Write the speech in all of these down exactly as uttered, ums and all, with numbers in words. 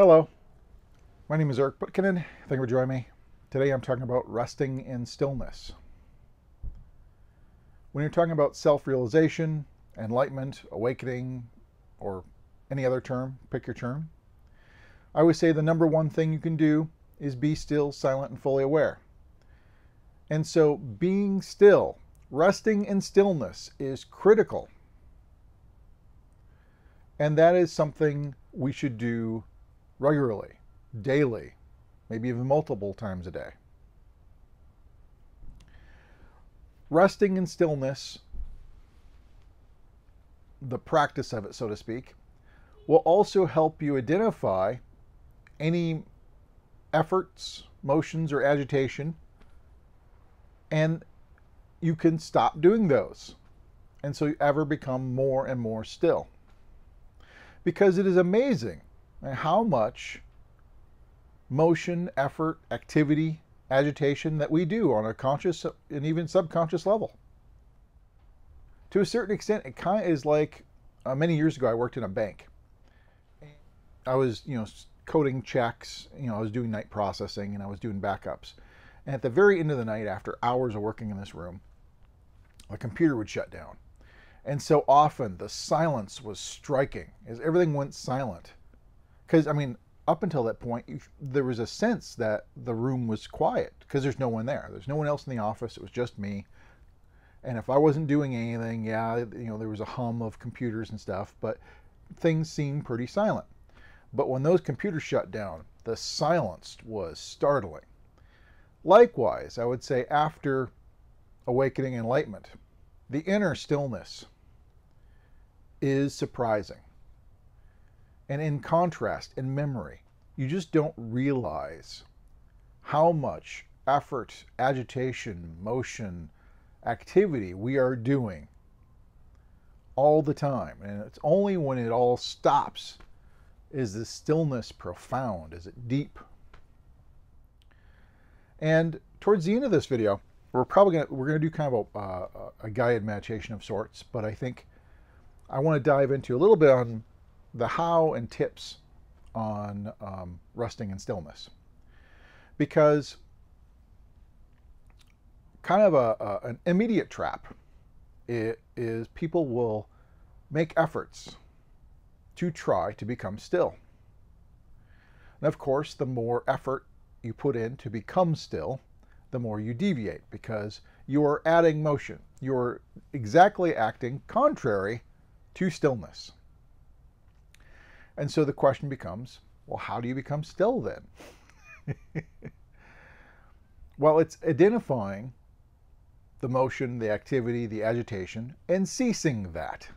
Hello, my name is Eric Putkonen. Thank you for joining me. Today I'm talking about resting in stillness. When you're talking about self-realization, enlightenment, awakening, or any other term, pick your term, I always say the number one thing you can do is be still, silent, and fully aware. And so being still, resting in stillness is critical. And that is something we should do regularly, daily, maybe even multiple times a day. Resting in stillness, the practice of it, so to speak, will also help you identify any efforts, motions, or agitation, and you can stop doing those. And so you ever become more and more still. Because it is amazing how much motion, effort, activity, agitation that we do on a conscious and even subconscious level. To a certain extent, it kind of is like uh, many years ago, I worked in a bank. I was, you know, coding checks, you know, I was doing night processing and I was doing backups. And at the very end of the night, after hours of working in this room, the computer would shut down. And so often the silence was striking as everything went silent. Because, I mean, up until that point, you, there was a sense that the room was quiet because there's no one there. There's no one else in the office. It was just me. And if I wasn't doing anything, yeah, you know, there was a hum of computers and stuff, but things seemed pretty silent. But when those computers shut down, the silence was startling. Likewise, I would say after awakening and enlightenment, the inner stillness is surprising. And in contrast, in memory, you just don't realize how much effort, agitation, motion, activity we are doing all the time. And it's only when it all stops is the stillness profound, is it deep. And towards the end of this video, we're probably gonna we're gonna do kind of a, uh, a guided meditation of sorts, but I think I want to dive into a little bit on the how and tips on um, resting in stillness, because kind of a, a an immediate trap it is people will make efforts to try to become still, and of course, the more effort you put in to become still, the more you deviate, because you're adding motion. You're exactly acting contrary to stillness. And so the question becomes, well, how do you become still then? Well, it's identifying the motion, the activity, the agitation, and ceasing that.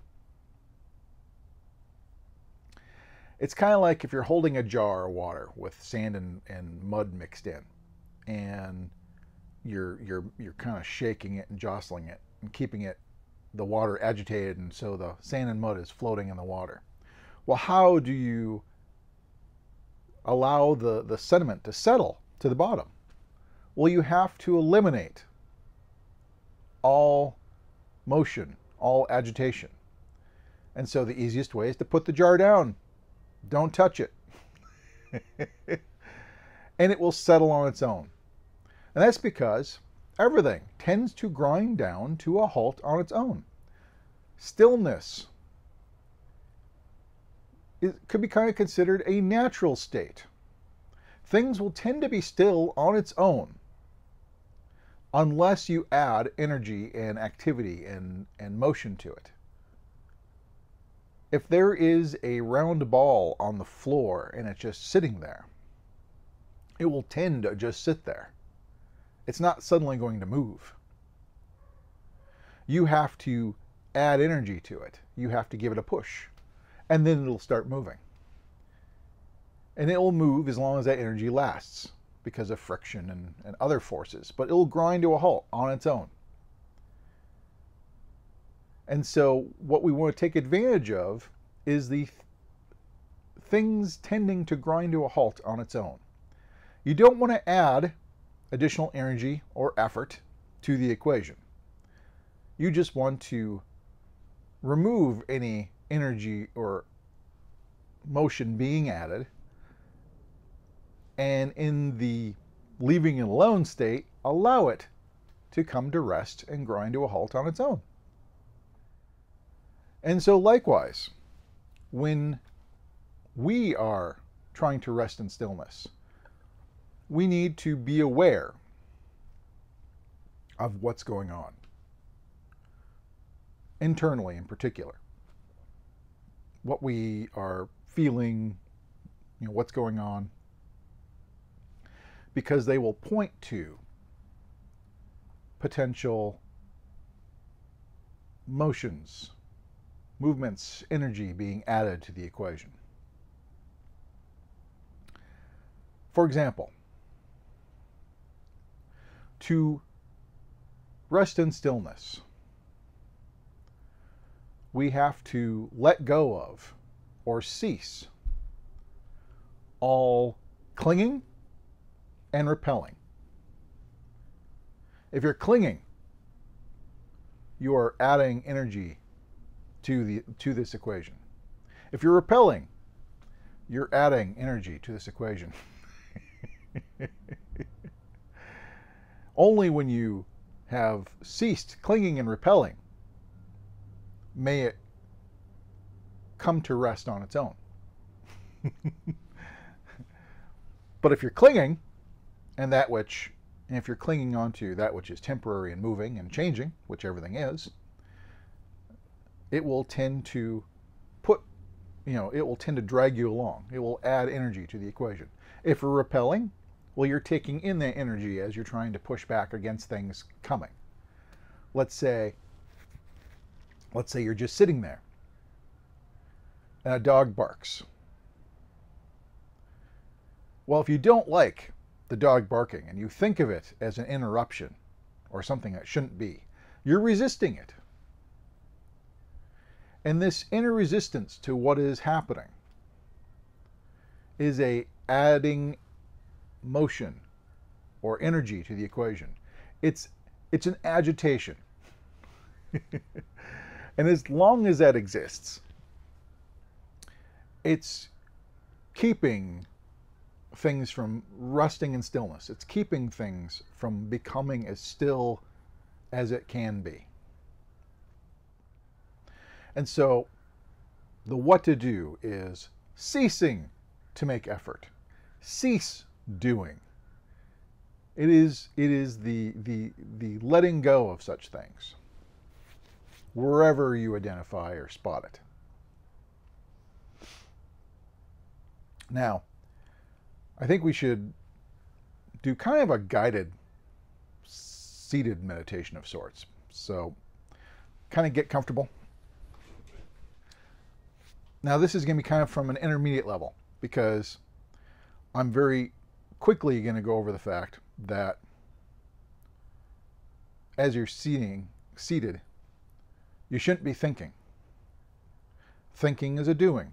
It's kind of like if you're holding a jar of water with sand and, and mud mixed in, and you're you're you're kind of shaking it and jostling it and keeping it the water agitated, and so the sand and mud is floating in the water. Well, how do you allow the the sediment to settle to the bottom? Well, you have to eliminate all motion, all agitation. And so the easiest way is to put the jar down. Don't touch it. And it will settle on its own. And that's because everything tends to grind down to a halt on its own. Stillness is, could be kind of considered a natural state. Things will tend to be still on its own unless you add energy and activity and, and motion to it. If there is a round ball on the floor and it's just sitting there, it will tend to just sit there. It's not suddenly going to move. You have to add energy to it. You have to give it a push, and then it'll start moving. And it will move as long as that energy lasts because of friction and, and other forces, but it'll grind to a halt on its own. And so what we want to take advantage of is the th- things tending to grind to a halt on its own. You don't want to add additional energy or effort to the equation. You just want to remove any energy or motion being added and in the leaving it alone state, allow it to come to rest and grind to a halt on its own. And so likewise, when we are trying to rest in stillness, we need to be aware of what's going on, internally in particular. What we are feeling, you know, what's going on, because they will point to potential motions, movements, energy being added to the equation. For example, to rest in stillness, we have to let go of or cease all clinging and repelling. If you're clinging, you are adding energy to the to this equation. If you're repelling, you're adding energy to this equation. Only when you have ceased clinging and repelling may it come to rest on its own. But if you're clinging, and that which, and if you're clinging onto that which is temporary and moving and changing, which everything is, it will tend to put, you know, it will tend to drag you along. It will add energy to the equation. If you're repelling, well, you're taking in that energy as you're trying to push back against things coming. Let's say, let's say you're just sitting there and a dog barks. Well, if you don't like the dog barking and you think of it as an interruption or something that shouldn't be, you're resisting it. And this inner resistance to what is happening is a adding motion or energy to the equation. It's, it's an agitation. And as long as that exists, it's keeping things from resting in stillness. It's keeping things from becoming as still as it can be. And so the what to do is ceasing to make effort. Cease doing. It is, it is the, the, the letting go of such things, wherever you identify or spot it. Now, I think we should do kind of a guided seated meditation of sorts. So kind of get comfortable. Now this is going to be kind of from an intermediate level, because I'm very quickly going to go over the fact that as you're seating, seated, you shouldn't be thinking. Thinking is a doing.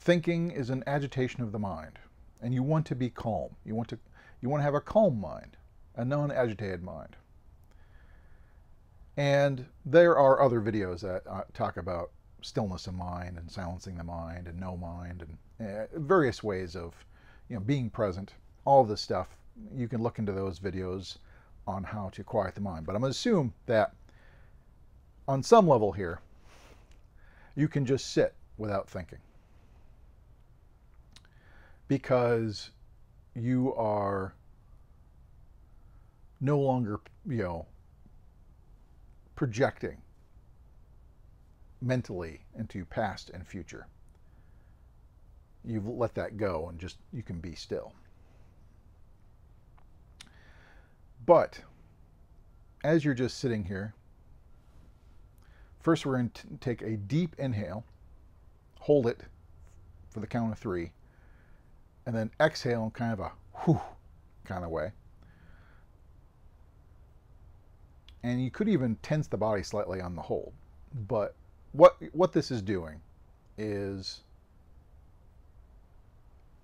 Thinking is an agitation of the mind, and you want to be calm. You want to, you want to have a calm mind, a non-agitated mind. And there are other videos that uh, talk about stillness of mind and silencing the mind and no mind and uh, various ways of, you know, being present. All this stuff, you can look into those videos on how to quiet the mind. But I'm going to assume that on some level here, you can just sit without thinking, because you are no longer, you know, projecting mentally into past and future. You've let that go and just, you can be still. But as you're just sitting here, first we're going to take a deep inhale, hold it for the count of three, and then exhale in kind of a whew kind of way. And you could even tense the body slightly on the hold. But what, what this is doing is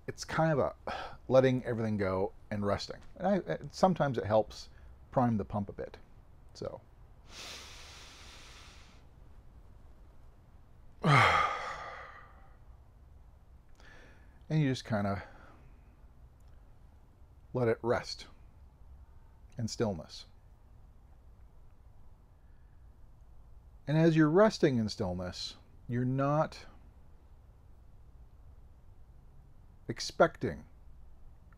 it's kind of a letting everything go and resting. And I, it, sometimes it helps prime the pump a bit. So. And you just kind of let it rest in stillness. And as you're resting in stillness, you're not expecting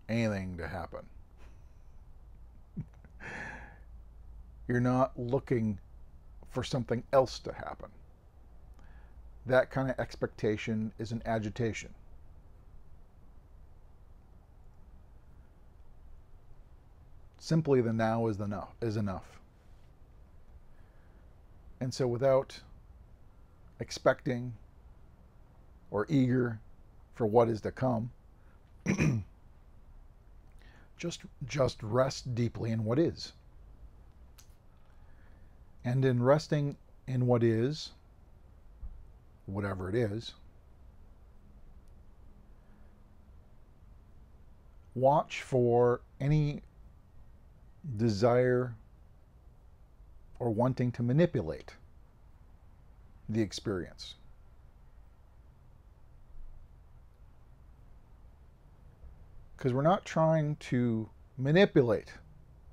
anything to happen. You're not looking for something else to happen. That kind of expectation is an agitation. Simply the now is enough is enough. And so without expecting or eager for what is to come, just just rest deeply in what is. And in resting in what is, whatever it is, watch for any desire or wanting to manipulate the experience. Because we're not trying to manipulate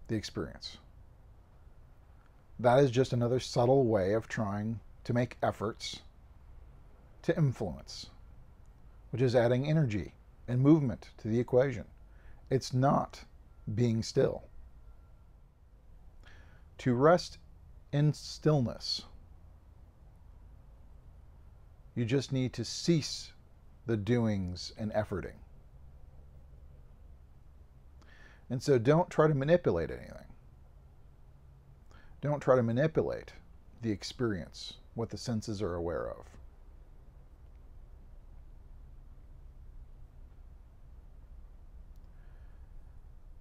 the experience. That is just another subtle way of trying to make efforts to influence, which is adding energy and movement to the equation. It's not being still. To rest in stillness, you just need to cease the doings and efforting. And so don't try to manipulate anything. Don't try to manipulate the experience, what the senses are aware of.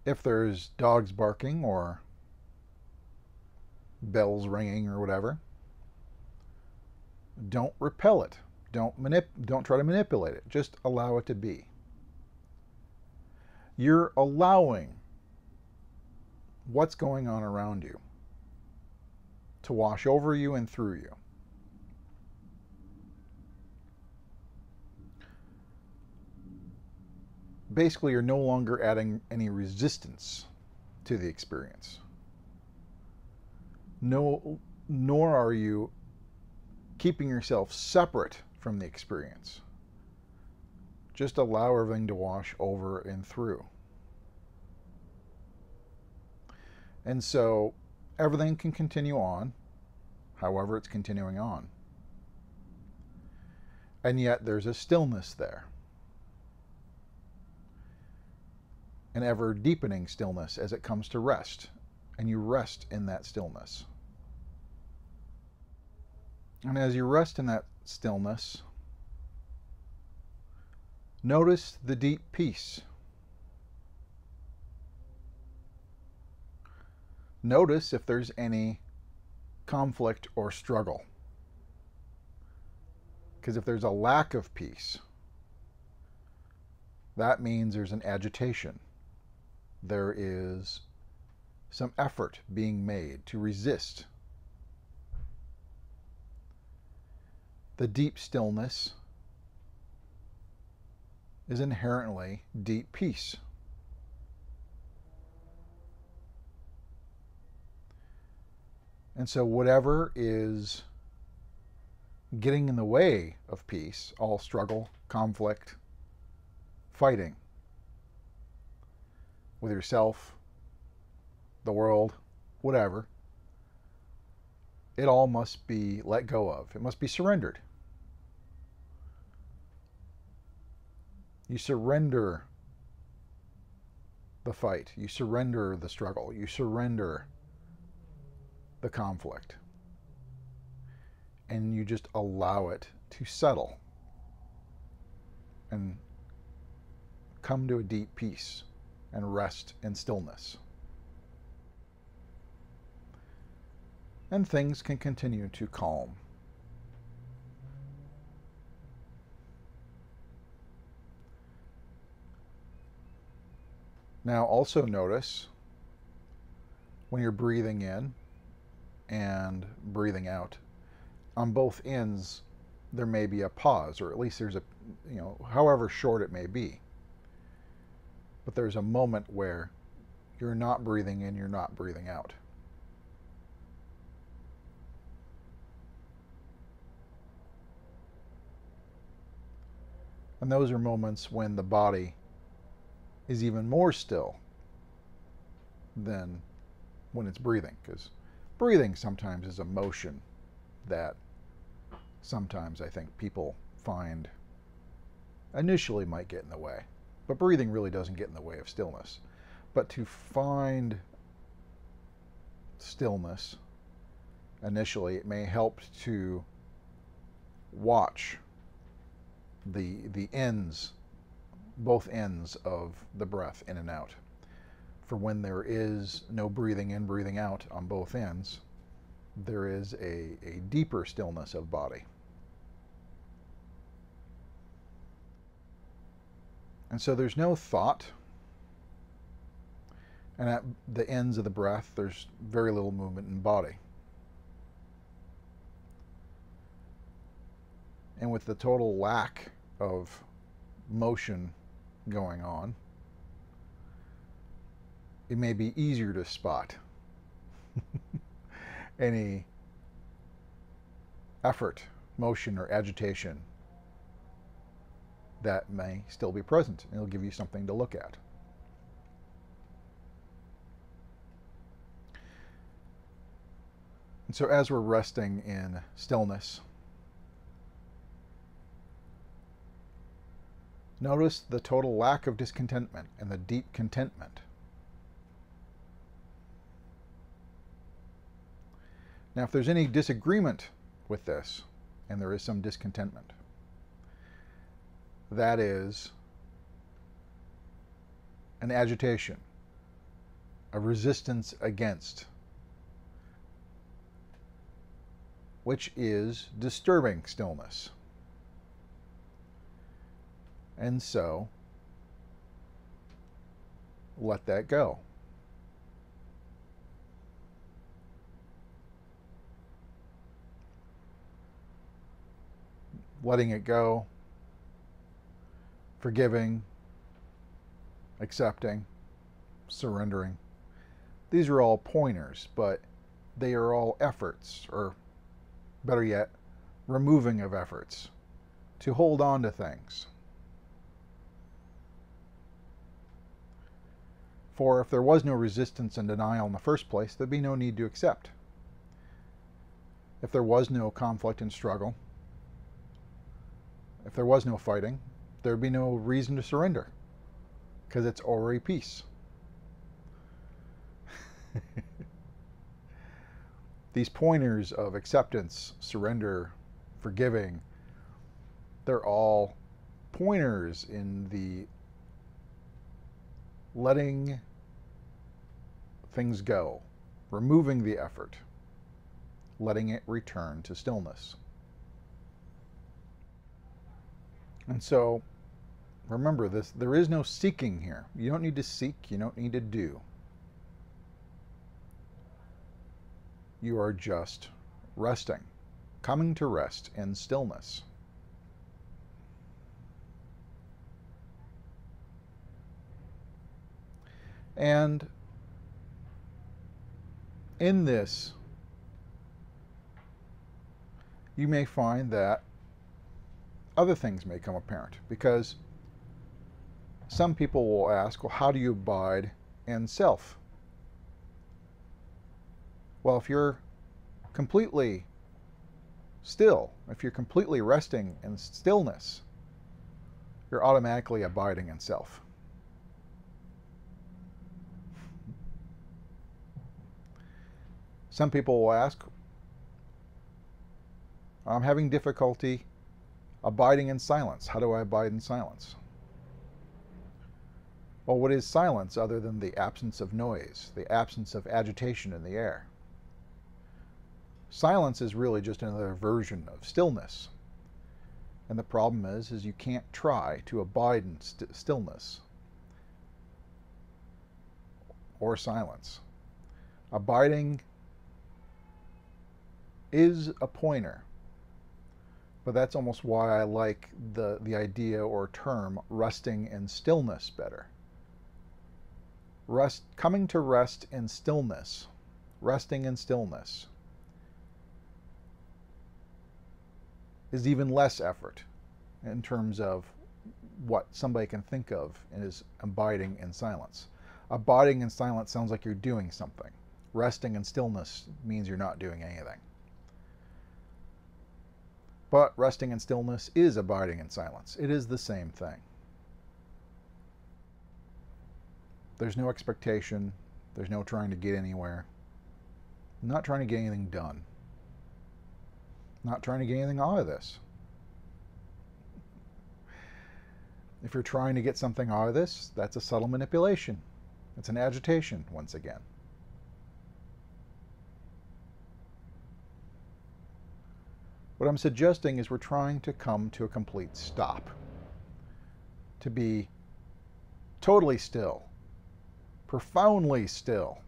If there's dogs barking or bells ringing or whatever, don't repel it. Don't manip don't try to manipulate it. Just allow it to be. You're allowing what's going on around you to wash over you and through you. Basically, you're no longer adding any resistance to the experience. No, nor are you keeping yourself separate from the experience. Just allow everything to wash over and through. And so everything can continue on, however it's continuing on. And yet there's a stillness there. An ever deepening stillness as it comes to rest, and you rest in that stillness. And as you rest in that stillness, notice the deep peace. Notice if there's any conflict or struggle. Because if there's a lack of peace, that means there's an agitation. There is some effort being made to resist. The deep stillness is inherently deep peace. And so whatever is getting in the way of peace, all struggle, conflict, fighting with yourself, the world, whatever, it all must be let go of. It must be surrendered. You surrender the fight. You surrender the struggle. You surrender the conflict. And you just allow it to settle and come to a deep peace and rest and stillness. And things can continue to calm. Now also notice when you're breathing in and breathing out, on both ends there may be a pause, or at least there's a, you know, however short it may be. But there's a moment where you're not breathing in, you're not breathing out. And those are moments when the body is even more still than when it's breathing, because breathing sometimes is a motion that sometimes I think people find initially might get in the way. But breathing really doesn't get in the way of stillness. But to find stillness initially, it may help to watch the the ends, both ends of the breath in and out. For when there is no breathing in, breathing out on both ends, there is a, a deeper stillness of body. And so there's no thought. And at the ends of the breath, there's very little movement in body. And with the total lack of motion going on, it may be easier to spot any effort, motion, or agitation that may still be present. It'll give you something to look at. And so as we're resting in stillness, notice the total lack of discontentment and the deep contentment. Now, if there's any disagreement with this, and there is some discontentment, that is an agitation, a resistance against, which is disturbing stillness. And so, let that go. Letting it go, forgiving, accepting, surrendering. These are all pointers, but they are all efforts, or better yet, removing of efforts to hold on to things. For if there was no resistance and denial in the first place, there'd be no need to accept. If there was no conflict and struggle, if there was no fighting, there'd be no reason to surrender, because it's already peace. These pointers of acceptance, surrender, forgiving, they're all pointers in the letting things go, removing the effort, letting it return to stillness. And so, remember this, there is no seeking here. You don't need to seek, you don't need to do. You are just resting, coming to rest in stillness. And in this, you may find that other things may come apparent, because some people will ask, well, how do you abide in self? Well, if you're completely still, if you're completely resting in stillness, you're automatically abiding in self. Some people will ask, I'm having difficulty abiding in silence. How do I abide in silence? Well, what is silence other than the absence of noise, the absence of agitation in the air? Silence is really just another version of stillness. And the problem is, is you can't try to abide in st- stillness or silence. Abiding is a pointer. But that's almost why I like the, the idea or term resting in stillness better. rest, coming to rest in stillness, resting in stillness, is even less effort in terms of what somebody can think of as abiding in silence. Abiding in silence sounds like you're doing something. Resting in stillness means you're not doing anything. But resting in stillness is abiding in silence. It is the same thing. There's no expectation. There's no trying to get anywhere. I'm not trying to get anything done. I'm not trying to get anything out of this. If you're trying to get something out of this, that's a subtle manipulation. It's an agitation, once again. What I'm suggesting is we're trying to come to a complete stop, to be totally still, profoundly still.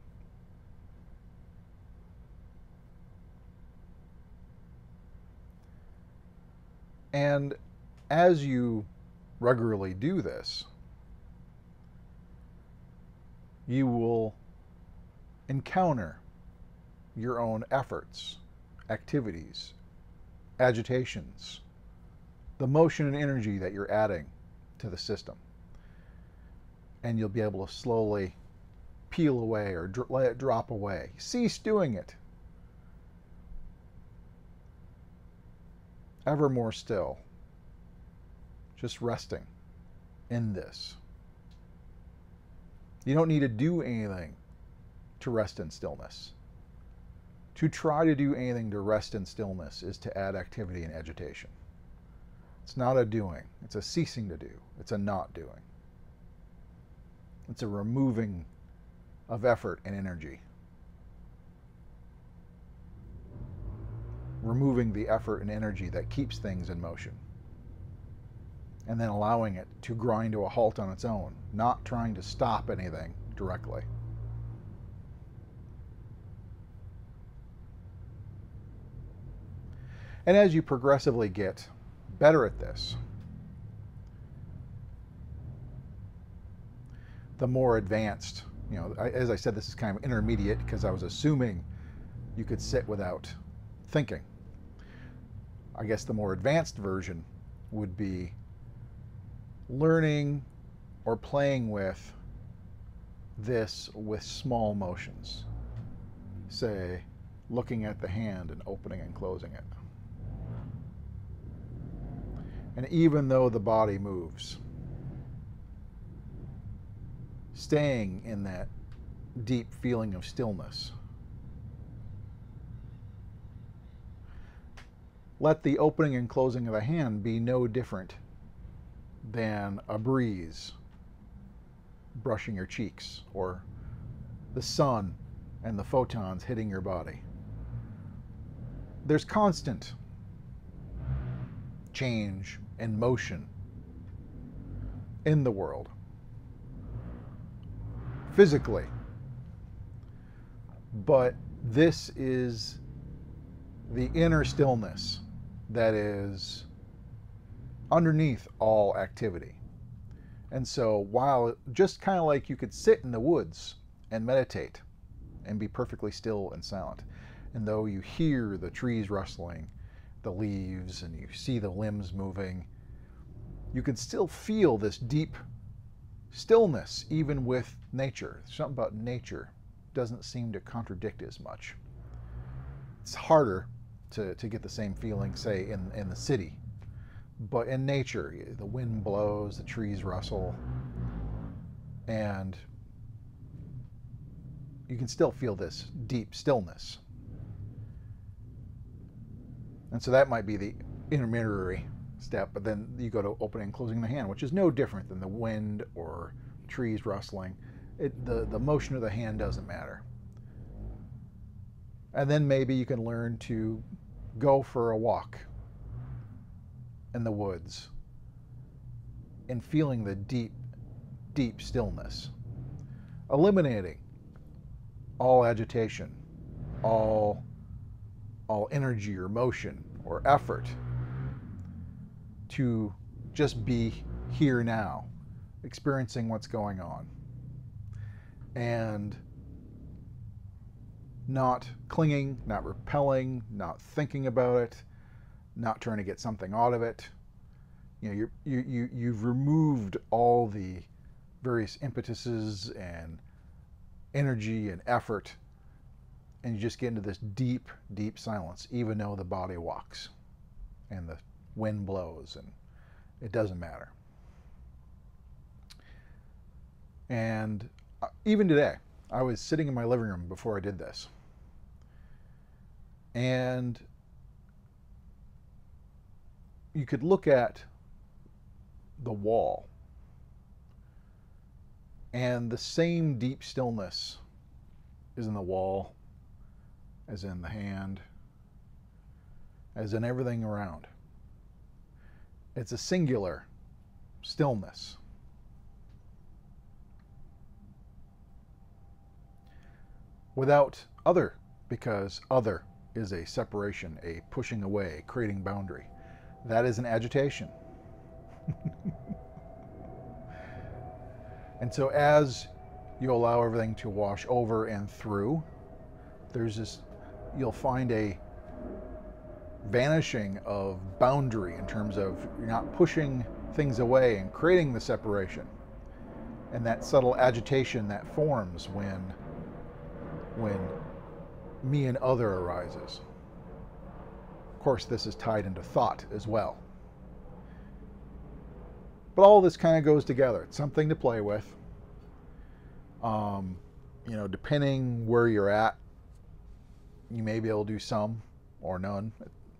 And as you regularly do this, you will encounter your own efforts, activities, agitations, the motion and energy that you're adding to the system. And you'll be able to slowly peel away or dr- let it drop away. Cease doing it. Ever more still. Just resting in this. You don't need to do anything to rest in stillness. To try to do anything to rest in stillness is to add activity and agitation. It's not a doing. It's a ceasing to do. It's a not doing. It's a removing of effort and energy. Removing the effort and energy that keeps things in motion. And then allowing it to grind to a halt on its own, not trying to stop anything directly. And as you progressively get better at this, the more advanced, you know, as I said, this is kind of intermediate because I was assuming you could sit without thinking. I guess the more advanced version would be learning or playing with this with small motions. Say, looking at the hand and opening and closing it. And even though the body moves, staying in that deep feeling of stillness, let the opening and closing of the hand be no different than a breeze brushing your cheeks or the sun and the photons hitting your body. There's constant change and motion in the world, physically. But this is the inner stillness that is underneath all activity. And so while just kind of like you could sit in the woods and meditate and be perfectly still and silent, and though you hear the trees rustling, the leaves, and you see the limbs moving, you can still feel this deep stillness even with nature. There's something about nature doesn't seem to contradict as much. It's harder to, to get the same feeling, say, in, in the city. But in nature, the wind blows, the trees rustle, and you can still feel this deep stillness. And so that might be the intermediary step, but then you go to opening and closing the hand, which is no different than the wind or trees rustling. It, the, the motion of the hand doesn't matter. And then maybe you can learn to go for a walk in the woods and feeling the deep, deep stillness, eliminating all agitation, all all energy or motion or effort, to just be here now, experiencing what's going on. and not clinging, not repelling, not thinking about it, not trying to get something out of it. You know, you're, you, you, you've removed all the various impetuses and energy and effort, and you just get into this deep, deep silence, even though the body walks and the wind blows, and it doesn't matter. And even today, I was sitting in my living room before I did this, and you could look at the wall, and the same deep stillness is in the wall, as in the hand, as in everything around. It's a singular stillness. Without other, because other is a separation, a pushing away, creating boundary. That is an agitation. And so as you allow everything to wash over and through, there's this, you'll find a vanishing of boundary in terms of you're not pushing things away and creating the separation. And that subtle agitation that forms when when me and other arises. Of course, this is tied into thought as well. But all this kind of goes together. It's something to play with. Um, you know, depending where you're at, you may be able to do some or none.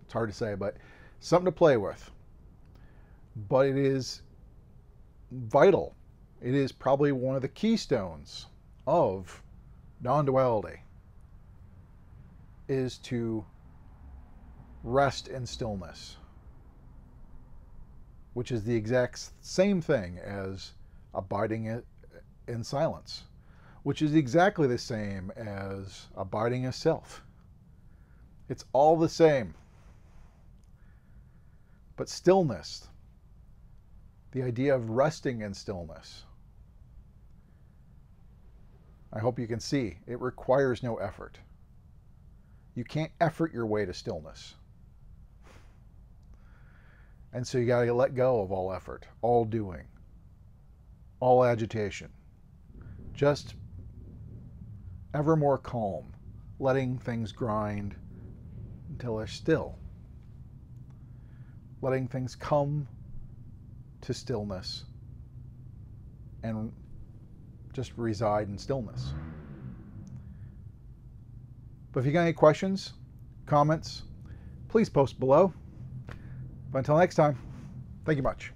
It's hard to say, but something to play with. But it is vital. It is probably one of the keystones of non-duality, is to rest in stillness, which is the exact same thing as abiding in silence, which is exactly the same as abiding as self. It's all the same. But stillness, the idea of resting in stillness, I hope you can see, it requires no effort. You can't effort your way to stillness. And so you got to let go of all effort, all doing, all agitation. Just ever more calm, letting things grind until they're still. Letting things come to stillness and just reside in stillness. But if you got any questions, comments, please post below. But until next time, thank you much.